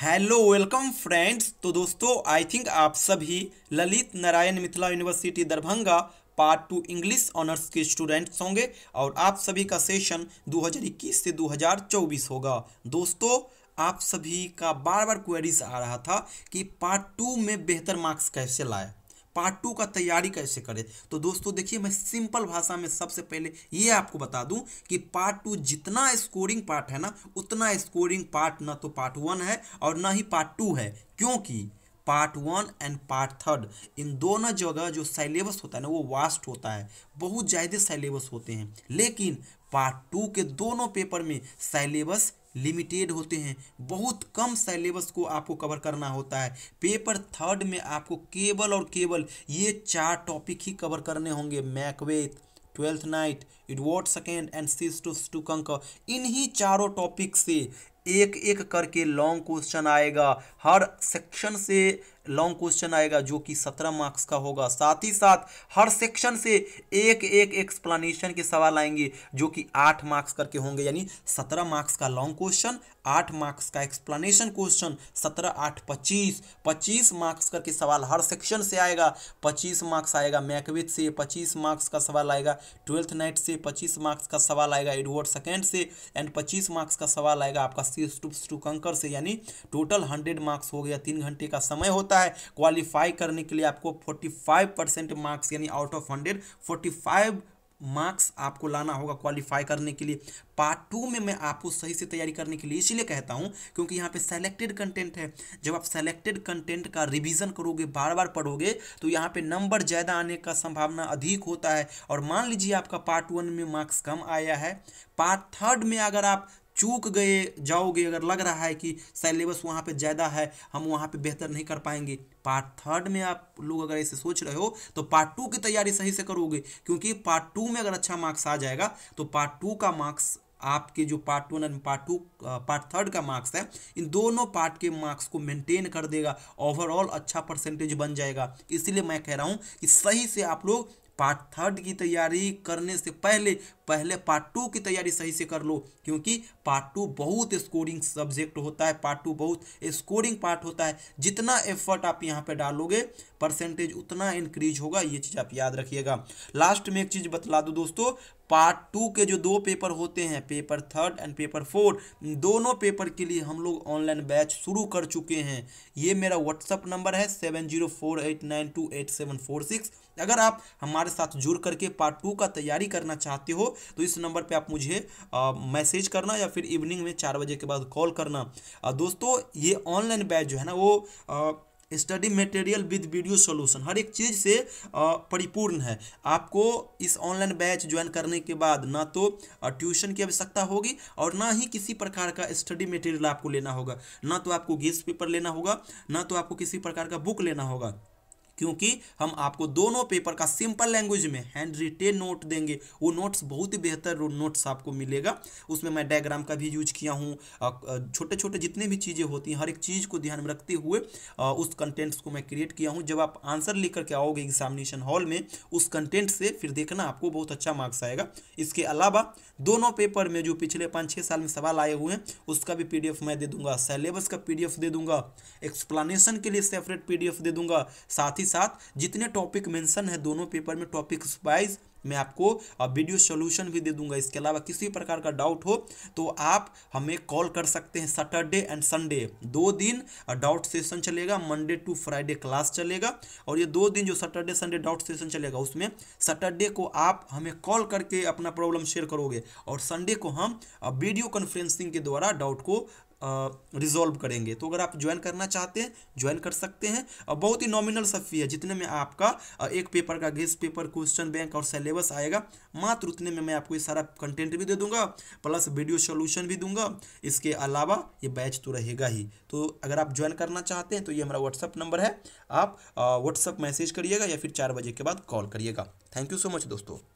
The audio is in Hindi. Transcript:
Hello welcome friends. तो दोस्तों आई थिंक आप सभी Lalit Narayan Mithila university Darbhanga part 2 English honours के स्टूडेंट्स होंगे और आप सभी का सेशन 2021 से 2024 होगा। दोस्तों आप सभी का बार बार क्वेरीज आ रहा था कि पार्ट 2 में बेहतर मार्क्स कैसे लाए, पार्ट 2 का तैयारी कैसे करें। तो दोस्तों देखिए मैं सिंपल भाषा में सबसे पहले ये आपको बता दूं कि पार्ट 2 जितना स्कोरिंग पार्ट है ना उतना स्कोरिंग पार्ट ना तो पार्ट 1 है और ना ही पार्ट 2 है, क्योंकि पार्ट 1 एंड पार्ट 3 इन दोनों जगह जो सिलेबस होता है ना वो वास्ट होता है, बहुत ज़्यादा सिलेबस होते हैं। लेकिन पार्ट 2 के दोनों पेपर में सिलेबस लिमिटेड होते हैं, बहुत कम सिलेबस को आपको कवर करना होता है। पेपर 3 में आपको केवल और केवल ये 4 टॉपिक ही कवर करने होंगे, Macbeth, twelfth night, Edward second and seize to स्टूकंकर। इन्हीं 4 टॉपिक से एक एक करके लॉन्ग क्वेश्चन आएगा, हर सेक्शन से लॉन्ग क्वेश्चन आएगा जो कि 17 मार्क्स का होगा। साथ ही साथ हर सेक्शन से एक एक एक्सप्लेनेशन के सवाल आएंगे जो कि 8 मार्क्स करके होंगे, यानी 17 मार्क्स का लॉन्ग क्वेश्चन, 8 मार्क्स का एक्सप्लेनेशन क्वेश्चन, 17 8 25 मार्क्स करके सवाल हर सेक्शन से आएगा। 25 मार्क्स आएगा मैकबेथ से, 25 मार्क्स का सवाल आएगा ट्वेल्थ नाइट से, 25 मार्क्स का सवाल आएगा एडवर्ड सेकेंड से एंड 25 मार्क्स का सवाल आएगा आपका सीज टू स्टूकंकर से, यानी टोटल 100 मार्क्स हो गया। 3 घंटे का समय होता है। क्वालिफाई करने के लिए आपको 45% मार्क्स यानी आउट ऑफ 100 45 मार्क्स आपको लाना होगा क्वालिफाई करने के लिए। पार्ट 2 में मैं आपको सही से तैयारी करने के लिए इसीलिए कहता हूं क्योंकि यहाँ पे सेलेक्टेड कंटेंट है। जब आप सेलेक्टेड कंटेंट का रिवीजन करोगे, बार बार पढ़ोगे तो यहाँ पे नंबर ज़्यादा आने का संभावना अधिक होता है। और मान लीजिए आपका पार्ट 1 में मार्क्स कम आया है, पार्ट 3 में अगर आप चूक गए जाओगे, अगर लग रहा है कि सिलेबस वहाँ पे ज़्यादा है, हम वहाँ पे बेहतर नहीं कर पाएंगे, पार्ट 3 में आप लोग अगर ऐसे सोच रहे हो तो पार्ट 2 की तैयारी सही से करोगे, क्योंकि पार्ट 2 में अगर अच्छा मार्क्स आ जाएगा तो पार्ट 2 का मार्क्स आपके जो पार्ट 1 एंड पार्ट 3 का मार्क्स है, इन दोनों पार्ट के मार्क्स को मेंटेन कर देगा, ओवरऑल अच्छा परसेंटेज बन जाएगा। इसीलिए मैं कह रहा हूँ कि सही से आप लोग पार्ट 3 की तैयारी करने से पहले पार्ट 2 की तैयारी सही से कर लो, क्योंकि पार्ट 2 बहुत स्कोरिंग सब्जेक्ट होता है, पार्ट 2 बहुत स्कोरिंग पार्ट होता है। जितना एफर्ट आप यहाँ पे डालोगे परसेंटेज उतना इंक्रीज होगा, ये चीज़ आप याद रखिएगा। लास्ट में एक चीज़ बतला दूँ दोस्तों, पार्ट 2 के जो 2 पेपर होते हैं, पेपर 3 एंड पेपर 4, दोनों पेपर के लिए हम लोग ऑनलाइन बैच शुरू कर चुके हैं। ये मेरा व्हाट्सअप नंबर है 7048928746। अगर आप हमारे साथ जुड़ करके पार्ट 2 का तैयारी करना चाहते हो तो इस नंबर पे आप मुझे मैसेज करना या फिर इवनिंग में 4 बजे के बाद कॉल करना। दोस्तों ये ऑनलाइन बैच जो है ना वो study material with video solution हर एक चीज़ से परिपूर्ण है। आपको इस ऑनलाइन बैच ज्वाइन करने के बाद ना तो ट्यूशन की आवश्यकता होगी और ना ही किसी प्रकार का स्टडी मटेरियल आपको लेना होगा, ना तो आपको गेस्ट पेपर लेना होगा, ना तो आपको किसी प्रकार का बुक लेना होगा, क्योंकि हम आपको दोनों पेपर का सिंपल लैंग्वेज में हैंड रिटेन नोट देंगे। वो नोट्स बहुत ही बेहतर नोट्स आपको मिलेगा, उसमें मैं डायग्राम का भी यूज किया हूँ, छोटे छोटे जितने भी चीज़ें होती हैं हर एक चीज़ को ध्यान में रखते हुए उस कंटेंट्स को मैं क्रिएट किया हूँ। जब आप आंसर लेकर के आओगे एग्जामिनेशन हॉल में उस कंटेंट से, फिर देखना आपको बहुत अच्छा मार्क्स आएगा। इसके अलावा दोनों पेपर में जो पिछले 5-6 साल में सवाल आए हुए हैं उसका भी PDF मैं दे दूँगा, सिलेबस का PDF दे दूँगा, एक्सप्लेनेशन के लिए सेपरेट PDF दे दूँगा। साथ साथ जितने टॉपिक मेंशन है दोनों पेपर में टॉपिक्स वाइज मैं आपको वीडियो सॉल्यूशन भी दे दूंगा। इसके अलावा किसी प्रकार का डाउट हो तो आप हमें कॉल कर सकते हैं। सैटरडे एंड संडे 2 दिन डाउट सेशन चलेगा, मंडे टू फ्राइडे क्लास चलेगा, और ये 2 दिन जो सैटरडे संडे डाउट सेशन चलेगा उसमें सैटरडे को आप हमें कॉल करके अपना प्रॉब्लम शेयर करोगे और संडे को हम वीडियो कॉन्फ्रेंसिंग के द्वारा डाउट को रिजॉल्व करेंगे। तो अगर आप ज्वाइन करना चाहते हैं ज्वाइन कर सकते हैं। बहुत ही नॉमिनल सा फी है, जितने में आपका एक पेपर का गेस्ट पेपर, क्वेश्चन बैंक और सिलेबस आएगा, मात्र उतने में मैं आपको ये सारा कंटेंट भी दे दूंगा प्लस वीडियो सॉल्यूशन भी दूंगा। इसके अलावा ये बैच तो रहेगा ही। तो अगर आप ज्वाइन करना चाहते हैं तो ये हमारा व्हाट्सअप नंबर है, आप व्हाट्सअप मैसेज करिएगा या फिर 4 बजे के बाद कॉल करिएगा। थैंक यू सो मच दोस्तों।